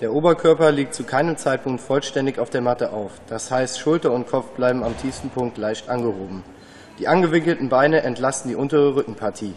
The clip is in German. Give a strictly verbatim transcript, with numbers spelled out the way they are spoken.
Der Oberkörper liegt zu keinem Zeitpunkt vollständig auf der Matte auf. Das heißt, Schulter und Kopf bleiben am tiefsten Punkt leicht angehoben. Die angewinkelten Beine entlasten die untere Rückenpartie.